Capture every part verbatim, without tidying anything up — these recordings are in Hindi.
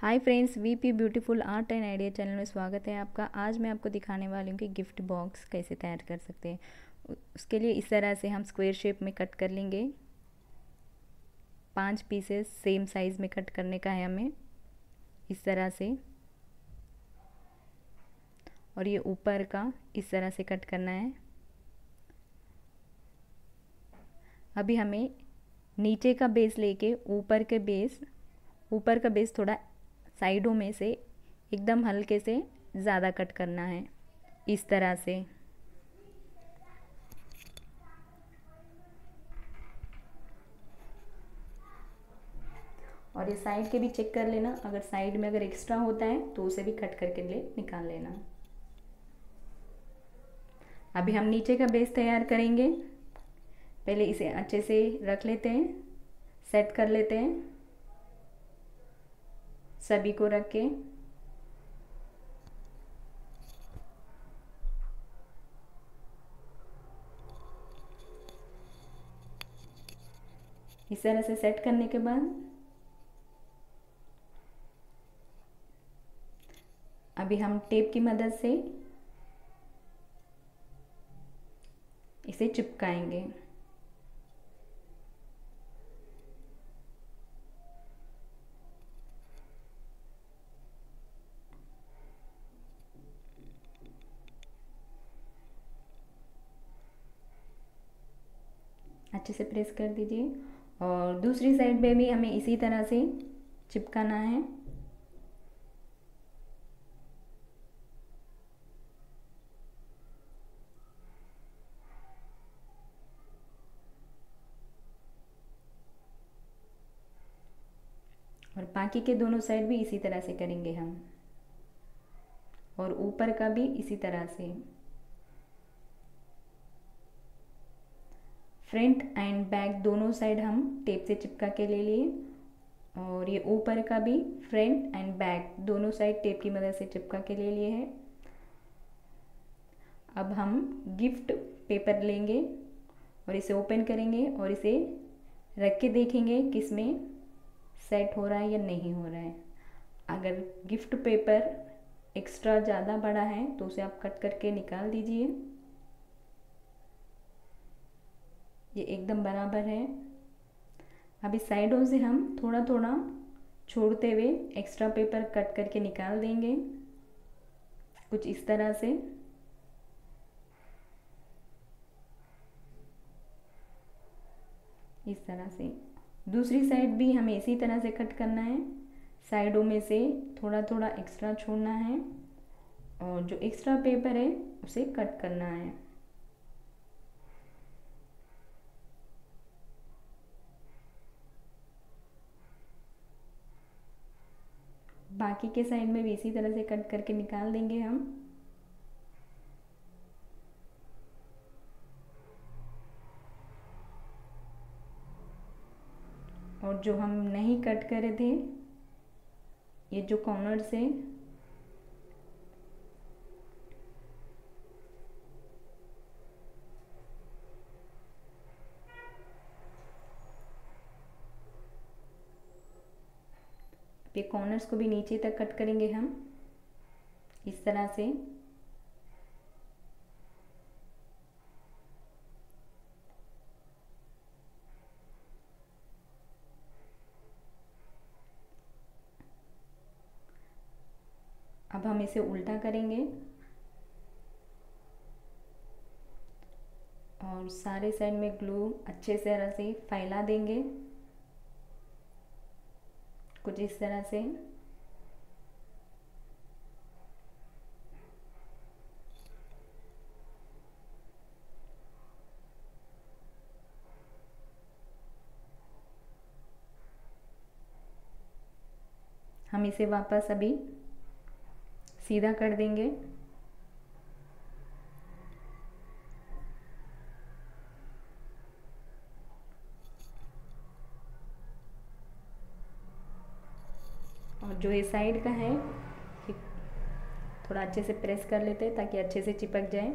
Hi friends, VP beautiful art and idea channel में स्वागत है आपका। आज मैं आपको दिखाने वाली हूँ कि गिफ्ट बॉक्स कैसे तैयार कर सकते हैं। उसके लिए इस तरह से हम स्क्वायर शेप में कट कर लेंगे। पांच पीसेस सेम साइज़ में कट करने का है हमें, इस तरह से। और ये ऊपर का इस तरह से कट करना है। अभी हमें नीचे का बेस लेके ऊपर के बेस ऊपर का बेस थोड़ा साइडों में से एकदम हल्के से ज़्यादा कट करना है, इस तरह से। और ये साइड के भी चेक कर लेना, अगर साइड में अगर एक्स्ट्रा होता है तो उसे भी कट करके निकाल लेना। अभी हम नीचे का बेस तैयार करेंगे। पहले इसे अच्छे से रख लेते हैं, सेट कर लेते हैं सभी को रख के। इस तरह से सेट करने के बाद अभी हम टेप की मदद से इसे चिपकाएंगे। अच्छे से प्रेस कर दीजिए। और दूसरी साइड पे भी हमें इसी तरह से चिपकाना है। और बाकी के दोनों साइड भी इसी तरह से करेंगे हम, और ऊपर का भी इसी तरह से। फ्रंट एंड बैक दोनों साइड हम टेप से चिपका के ले लिए, और ये ऊपर का भी फ्रंट एंड बैक दोनों साइड टेप की मदद से चिपका के ले लिए है। अब हम गिफ्ट पेपर लेंगे और इसे ओपन करेंगे और इसे रख के देखेंगे किस में सेट हो रहा है या नहीं हो रहा है। अगर गिफ्ट पेपर एक्स्ट्रा ज़्यादा बड़ा है तो उसे आप कट करके निकाल दीजिए। ये एकदम बराबर है। अभी साइडों से हम थोड़ा थोड़ा छोड़ते हुए एक्स्ट्रा पेपर कट करके निकाल देंगे, कुछ इस तरह से। इस तरह से दूसरी साइड भी हमें इसी तरह से कट करना है। साइडों में से थोड़ा थोड़ा एक्स्ट्रा छोड़ना है और जो एक्स्ट्रा पेपर है उसे कट करना है। बाकी के साइड में भी इसी तरह से कट करके निकाल देंगे हम। और जो हम नहीं कट करे थे, ये जो कॉर्नर से ये कॉर्नर्स को भी नीचे तक कट करेंगे हम, इस तरह से। अब हम इसे उल्टा करेंगे और सारे साइड में ग्लू अच्छे से तरह से फैला देंगे, कुछ इस तरह से। हम इसे वापस अभी सीधा कर देंगे। और जो ये साइड का है थोड़ा अच्छे से प्रेस कर लेते हैं ताकि अच्छे से चिपक जाए।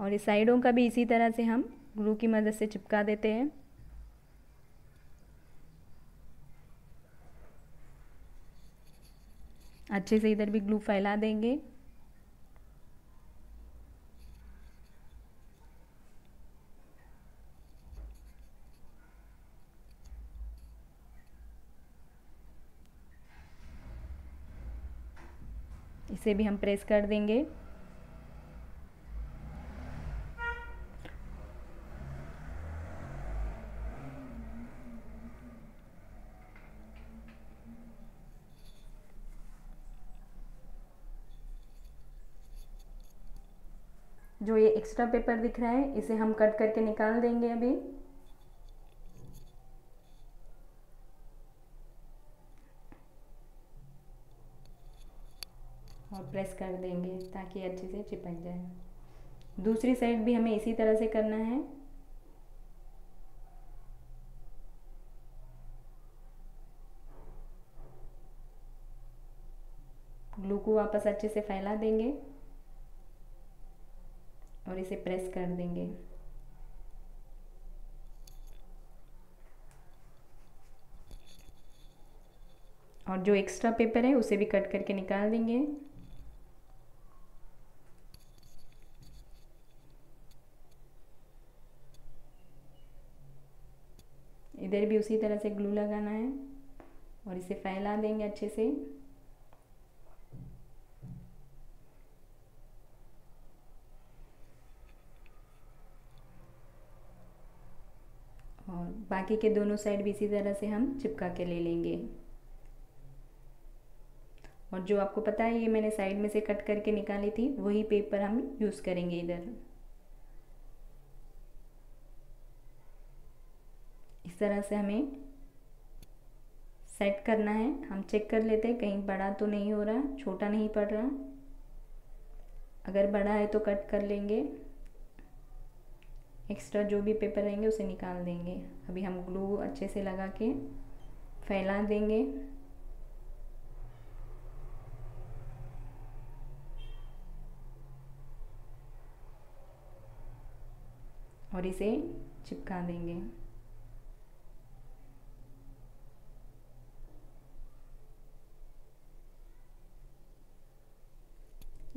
और ये साइडों का भी इसी तरह से हम ग्लू की मदद से चिपका देते हैं। अच्छे से इधर भी ग्लू फैला देंगे। इसे भी हम प्रेस कर देंगे। जो ये एक्स्ट्रा पेपर दिख रहा है इसे हम कट करके निकाल देंगे। अभी और प्रेस कर देंगे ताकि अच्छे से चिपक जाए। दूसरी साइड भी हमें इसी तरह से करना है। ग्लू को वापस अच्छे से फैला देंगे और इसे प्रेस कर देंगे। और जो एक्स्ट्रा पेपर है उसे भी कट करके निकाल देंगे। इधर भी उसी तरह से ग्लू लगाना है और इसे फैला देंगे अच्छे से। और बाकी के दोनों साइड भी इसी तरह से हम चिपका के ले लेंगे। और जो आपको पता है ये मैंने साइड में से कट करके निकाली थी, वही पेपर हम यूज़ करेंगे। इधर इस तरह से हमें सेट करना है। हम चेक कर लेते हैं कहीं बड़ा तो नहीं हो रहा, छोटा नहीं पड़ रहा। अगर बड़ा है तो कट कर लेंगे, एक्स्ट्रा जो भी पेपर रहेंगे उसे निकाल देंगे। अभी हम ग्लू अच्छे से लगा के फैला देंगे। और इसे चिपका देंगे।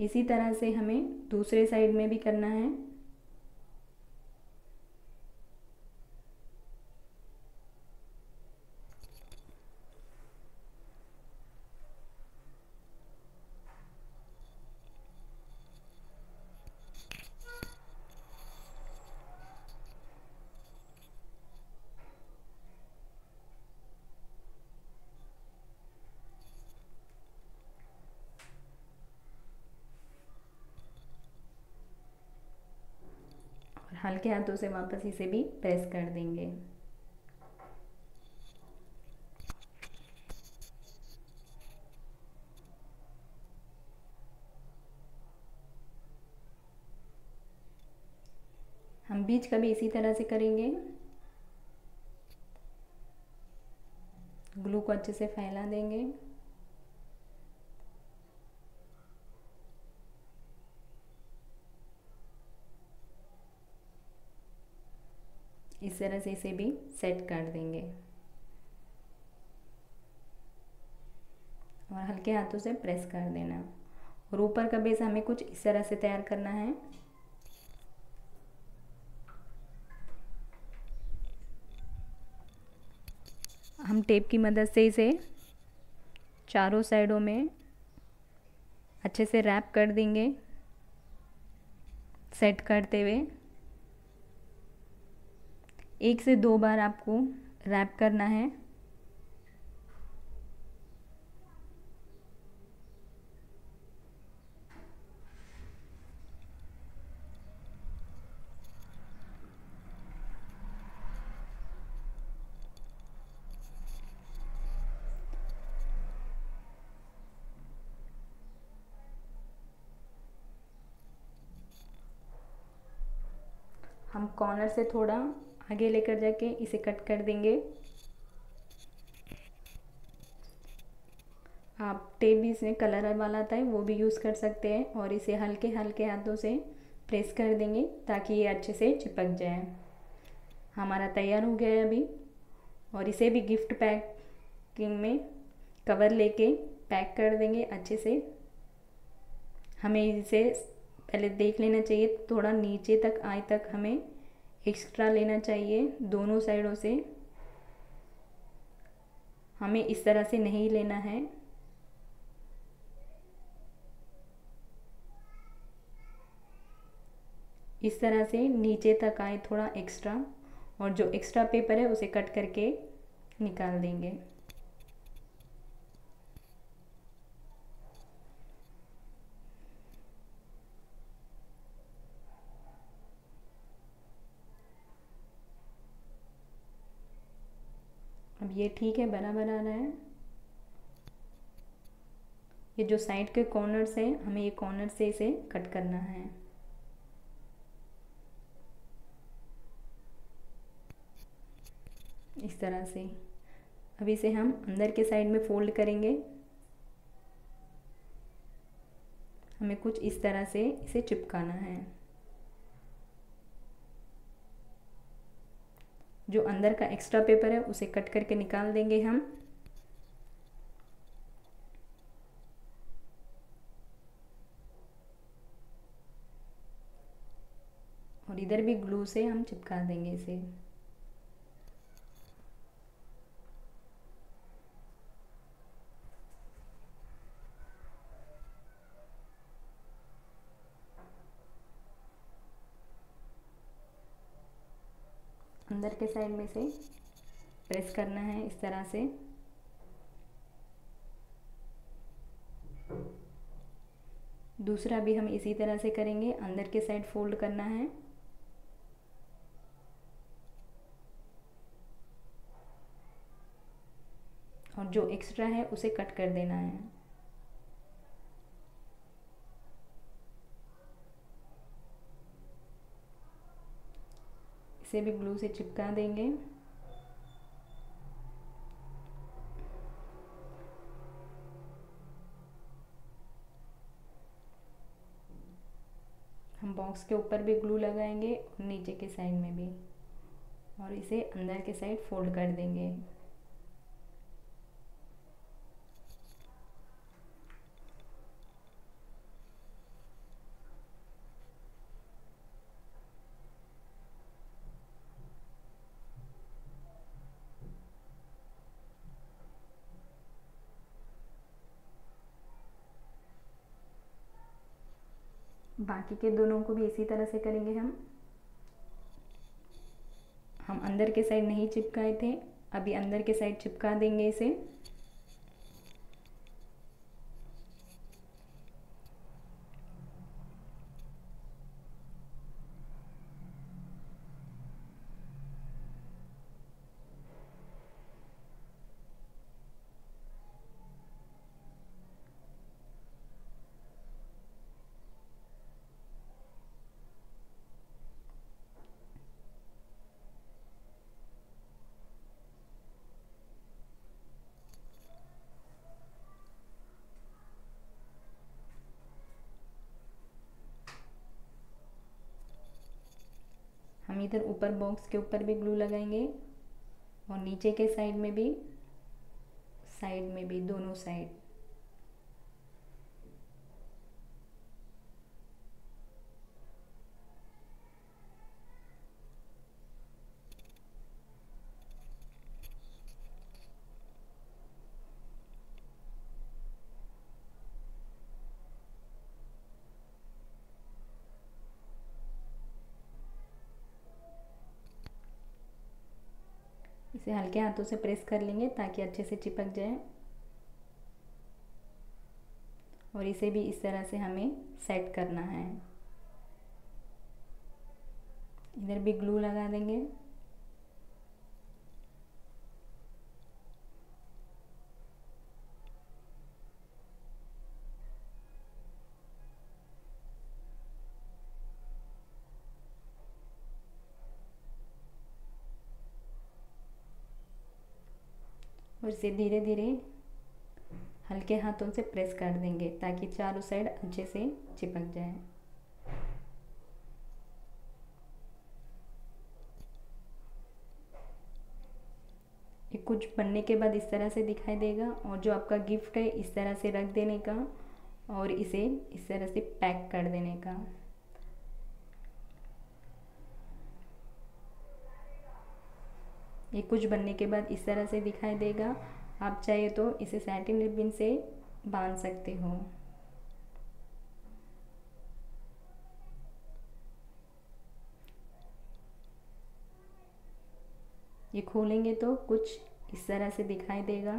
इसी तरह से हमें दूसरे साइड में भी करना है। हल्के हाथों से वापस इसे भी प्रेस कर देंगे। हम बीच का भी इसी तरह से करेंगे। ग्लू को अच्छे से फैला देंगे। इस तरह से इसे भी सेट कर देंगे और हल्के हाथों से प्रेस कर देना। और ऊपर का बेस हमें कुछ इस तरह से तैयार करना है। हम टेप की मदद से इसे चारों साइडों में अच्छे से रैप कर देंगे, सेट करते हुए। एक से दो बार आपको रैप करना है। हम कॉर्नर से थोड़ा आगे लेकर जाके इसे कट कर देंगे। आप टेप भी इसमें कलर वाला आता है वो भी यूज़ कर सकते हैं। और इसे हल्के हल्के हाथों से प्रेस कर देंगे ताकि ये अच्छे से चिपक जाए। हमारा तैयार हो गया है अभी। और इसे भी गिफ्ट पैकिंग में कवर लेके पैक कर देंगे अच्छे से। हमें इसे पहले देख लेना चाहिए, थोड़ा नीचे तक आए तक हमें एक्स्ट्रा लेना चाहिए दोनों साइडों से, हमें इस तरह से नहीं लेना है। इस तरह से नीचे तक आए थोड़ा एक्स्ट्रा, और जो एक्स्ट्रा पेपर है उसे कट करके निकाल देंगे। अब ये ठीक है, बराबर आ रहा है। ये जो साइड के कॉर्नर्स हैं हमें ये कॉर्नर से इसे कट करना है। इस तरह से अब इसे हम अंदर के साइड में फोल्ड करेंगे। हमें कुछ इस तरह से इसे चिपकाना है। जो अंदर का एक्स्ट्रा पेपर है उसे कट करके निकाल देंगे हम। और इधर भी ग्लू से हम चिपका देंगे इसे। अंदर के साइड में से प्रेस करना है इस तरह से। दूसरा भी हम इसी तरह से करेंगे, अंदर के साइड फोल्ड करना है। और जो एक्स्ट्रा है उसे कट कर देना है। इसे भी ग्लू से चिपका देंगे। हम बॉक्स के ऊपर भी ग्लू लगाएंगे और नीचे के साइड में भी, और इसे अंदर के साइड फोल्ड कर देंगे। बाकी के दोनों को भी इसी तरह से करेंगे हम। हम अंदर के साइड नहीं चिपकाए थे, अभी अंदर के साइड चिपका देंगे इसे। इधर ऊपर बॉक्स के ऊपर भी ग्लू लगाएंगे और नीचे के साइड में भी, साइड में भी, दोनों साइड। इसे हल्के हाथों से प्रेस कर लेंगे ताकि अच्छे से चिपक जाए। और इसे भी इस तरह से हमें सेट करना है। इधर भी ग्लू लगा देंगे। और इसे धीरे धीरे हल्के हाथों से प्रेस कर देंगे ताकि चारों साइड अच्छे से चिपक जाए। एक कुछ बनने के बाद इस तरह से दिखाई देगा। और जो आपका गिफ्ट है इस तरह से रख देने का और इसे इस तरह से पैक कर देने का। ये कुछ बनने के बाद इस तरह से दिखाई देगा। आप चाहे तो इसे सैटिन रिबन से बांध सकते हो। ये खोलेंगे तो कुछ इस तरह से दिखाई देगा।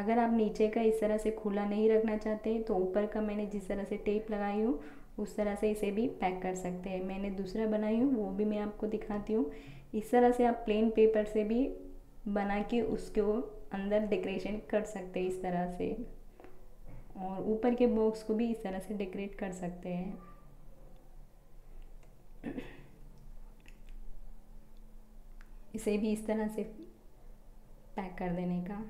अगर आप नीचे का इस तरह से खुला नहीं रखना चाहते तो ऊपर का मैंने जिस तरह से टेप लगाई हूँ उस तरह से इसे भी पैक कर सकते हैं। मैंने दूसरा बनाई हूँ वो भी मैं आपको दिखाती हूँ। इस तरह से आप प्लेन पेपर से भी बना के उसके अंदर डेकोरेशन कर सकते हैं इस तरह से, और ऊपर के बॉक्स को भी इस तरह से डेकोरेट कर सकते हैं। इसे भी इस तरह से पैक कर देने का।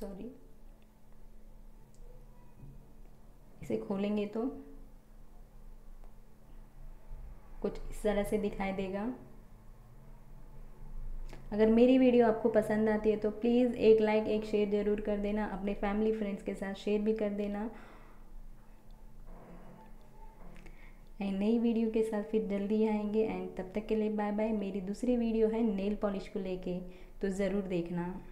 सॉरी, इसे खोलेंगे तो कुछ इस तरह से दिखाई देगा। अगर मेरी वीडियो आपको पसंद आती है तो प्लीज़ एक लाइक एक शेयर ज़रूर कर देना। अपने फैमिली फ्रेंड्स के साथ शेयर भी कर देना। एंड नई वीडियो के साथ फिर जल्दी आएंगे। एंड तब तक के लिए बाय बाय। मेरी दूसरी वीडियो है नेल पॉलिश को लेके, तो ज़रूर देखना।